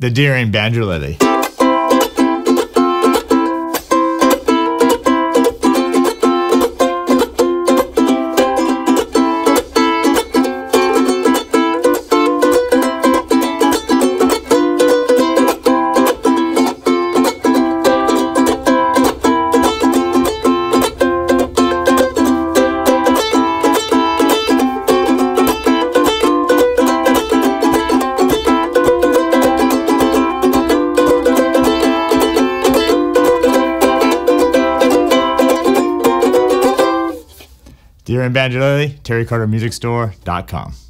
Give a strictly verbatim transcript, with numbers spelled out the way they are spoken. the Deering Banjolele. Deering Banjolele, Terry Carter Music Store dot com.